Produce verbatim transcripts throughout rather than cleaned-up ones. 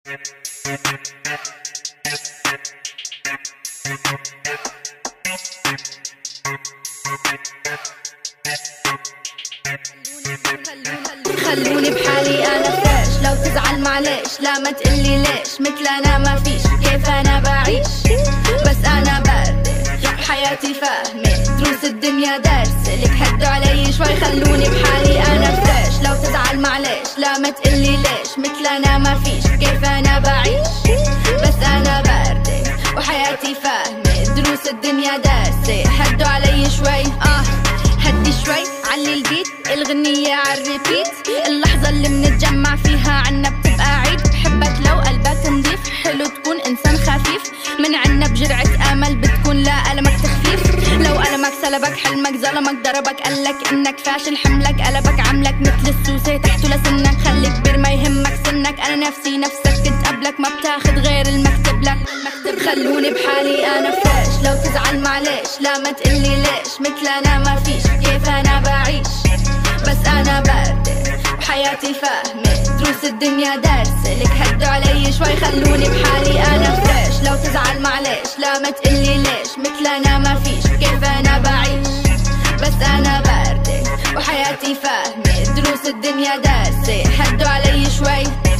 خلوني بحالي انا فريش، لو تزعل معلش لا ما تقلي ليش، مثل انا ما فيش كيف انا بعيش، بس انا بردة حياتي فاهمة دروس الدنيا دارسة، لك هدوا علي شوي خلوني بحالي انا فريش، لو تزعل معلش لا ما تقلي ليش، مثل انا ما فيش كيف انا بعيش، بس انا بردة وحياتي فاهمة دروس الدنيا دارسة، هدوا علي شوي اه هدي شوي علي البيت، الغنية عالريبيت، اللحظة اللي منتجمع فيها عنا بتبقى عيد، بحبك لو قلبك نضيف، حلو تكون انسان خفيف، من عنا بجرعة امل بتكون لا ألمك تخفيف، لو ألمك سلبك حلمك ظلمك ضربك قالك انك فاشل حملك قلبك عملك مثل السوسة تحته لسنك، خليك كبير ما يهمك سنك، انا نفسي نفسك كنت قبلك ما بتاخد غير المكتب لك، خلوني بحالي انا فريش، لو تزعل معلش لا ما تقلي ليش، مثل انا ما فيش كيف انا بعيش، بس أنا باردة وحياتي فاهمة دروس الدنيا دارسة، لك هدوا علي شوي خلوني بحالي أنا فريش، لو تزعل معلش لا ما تقلي ليش، مثل أنا ما فيش كيف أنا بعيش، بس أنا باردة وحياتي فاهمة دروس الدنيا دارسة، هدوا علي شوي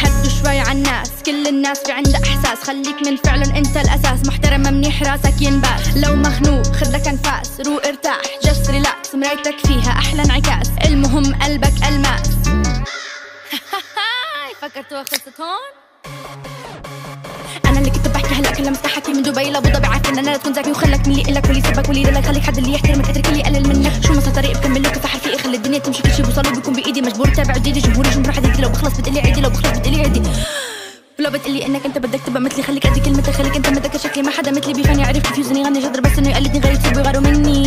هدوا شوي عالناس، كل الناس في عندها احساس، خليك من فعلن انت الاساس، محترم منيح راسك ينباس، لو مخنوق خذلك انفاس، روق ارتاح جس ريلاكس، مرايتك فيها احلى انعكاس، المهم قلبك الماس. فكرتوها خلصت هون؟ انا اللي كنت بحكي هلا كلها مستحكي من دبي لابو ظبي، عارفين انا لا تكون ذكي وخلك من اللي يقلك واللي يسبك واللي يدلك، خليك حد اللي يحترمك اترك اللي يقلل منك، شو ما صار طريق بكمل لك وفحل فيه، خلي الدنيا تمشي كل شي بوصله بيكون بايدي، مجبور تابع جديدي جمهوري جمهور حديدي، لو بخلص بتقلي عيدي لو بخلص بتقلي عيدي، لو بتقلي انك انت بدك تبقى مثلي خليك قد كلمتك، خليك انت متذكر شكلي ما حدا مثلي بيفهم يعرف كيف يوزن يغني جدر، بس انه يقلدني غير يسب ويغاروا مني،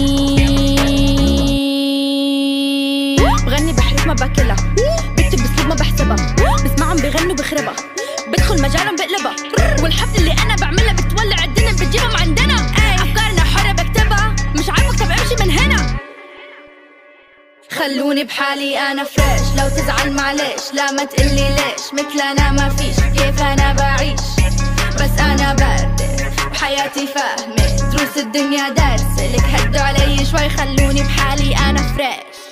بغني بحرف ما باكلها، بكتب باسلوب ما بحسبها، بسمعهم بغنوا بخربها، بدخل مجالهم بقلبها، والحفله اللي انا بعملها بتولع الدنيا بتجيبهم عندنا، افكارنا حره بكتبها مش على المكتب امشي من هنا، خلوني بحالي انا فريش، لو تزعل معلش لا ما تقلي ليش، مثل انا ما فيش كيف انا بعيش، بس انا باردة وحياتي فاهمة دروس الدنيا دارسة، لك هدوا علي شوي خلوني بحالي انا فريش.